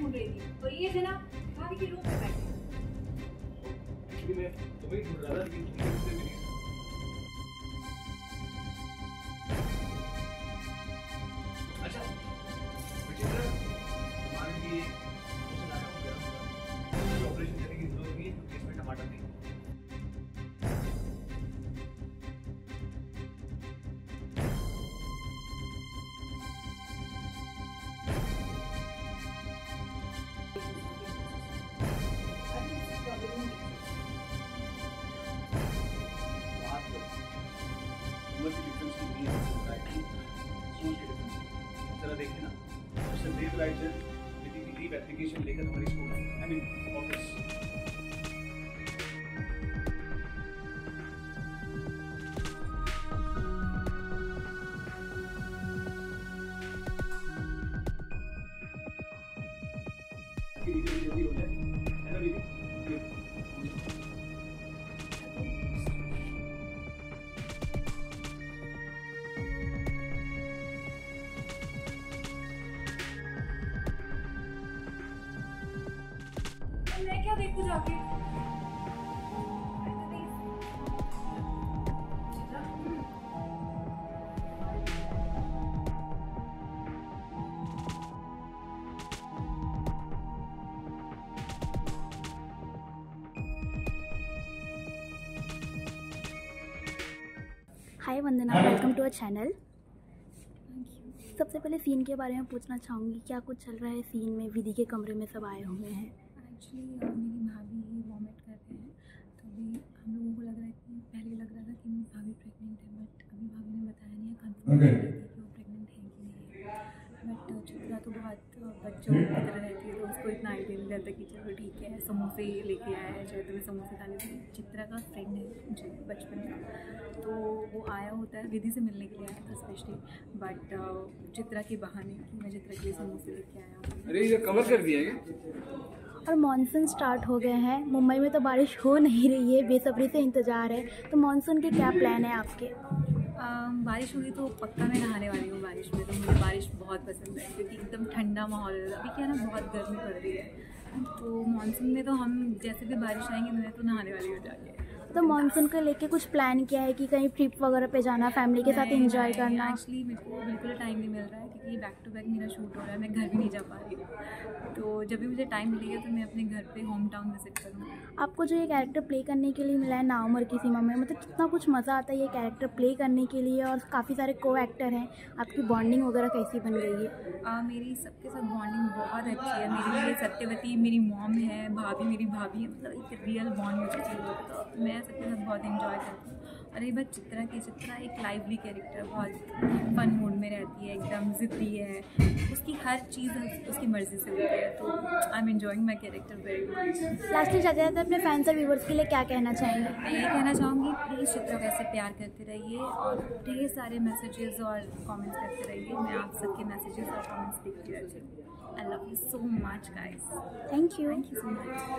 ढूंढ रही थी और ये जनाब भाभी के रूम में बैठे। तुम्हें ढूंढ रहा था लेकिन देखिए ना उससे ब्रेव लाइट है विद लीव एप्लीकेशन लेकर हमारी स्कूल आई मीन ऑफिस देखो जाके। Hi Vandana, welcome to our channel. सबसे पहले सीन के बारे में पूछना चाहूँगी, क्या कुछ चल रहा है सीन में? विधि के कमरे में सब आए हुए हैं। एक्चुअली मेरी भाभी वॉमिट कर रहे हैं, तो अभी हम लोगों को लग रहा है कि पहले लग रहा था कि मेरी भाभी प्रेग्नेंट है, बट अभी भाभी ने बताया नहीं है कन्फर्म कि वो प्रेग्नेंट है कि नहीं। बट चित्रा तो बहुत बच्चों की तरह रहती है, तो उसको इतना आइडिया मिल जाता है कि चलो ठीक है समोसे लेके आया है, चाहे तुम्हें समोसे खाने से। चित्रा का फ्रेंड है मुझे बचपन का, तो वो आया होता है विधि से मिलने के लिए आया था स्पेशली, बट चित्रा के बहाने कि मैं चित्रा के लिए समोसे लेके आया हूँ। अरे ये कवर कर दिया है। और मॉनसून स्टार्ट हो गए हैं, मुंबई में तो बारिश हो नहीं रही है, बेसब्री से इंतज़ार है, तो मॉनसून के क्या प्लान है आपके? बारिश होगी तो पक्का मैं नहाने वाली हूँ बारिश में, तो मुझे बारिश बहुत पसंद है क्योंकि एकदम ठंडा माहौल है। अभी क्या ना बहुत गर्मी पड़ रही है, तो मॉनसून में तो हम जैसे भी बारिश आएंगी मैं तो नहाने वाली हो जाएगी। तो मॉनसून को लेके कुछ प्लान किया है कि कहीं ट्रिप वगैरह पे जाना, फैमिली के साथ एंजॉय करना? एक्चुअली मेरे को बिल्कुल टाइम नहीं मिल रहा है क्योंकि बैक टू बैक मेरा शूट हो रहा है, मैं घर भी नहीं जा पा रही हूँ, तो जब भी मुझे टाइम मिलेगा तो मैं अपने घर पे होम टाउन विजिट करूँगी। आपको जो ये कैरेक्टर प्ले करने के लिए मिला है ना उमर की सीमा में, मतलब कितना कुछ मज़ा आता है ये कैरेक्टर प्ले करने के लिए, और काफ़ी सारे को एक्टर हैं, आपकी बॉन्डिंग वगैरह कैसी बन रही है? मेरी सबके साथ बॉन्डिंग बहुत अच्छी है। मेरे लिए सत्यवती मेरी मॉम है, भाभी मेरी भाभी है, मतलब एक रियल बॉन्ड मुझे चाहिए, मैं सबके साथ बहुत एंजॉय करती हूँ। और ये बात चित्रा एक लाइवली कैरेक्टर, बहुत फन मूड में रहती है, एकदम जिद्दी है, उसकी हर चीज़ उसकी मर्जी से होती है, तो I am enjoying my character very much. Last में जाते जाते अपने फैंस और व्यूवर्स के लिए क्या कहना चाहेंगे? मैं ये कहना चाहूँगी प्लीज़ चित्रा कैसे प्यार करते रहिए और ढेर सारे मैसेजेस और कॉमेंट्स करते रहिए। मैं आप सबके मैसेजेस और कॉमेंट्स देखती रहती हूँ। I love you so much guys. Thank you so much.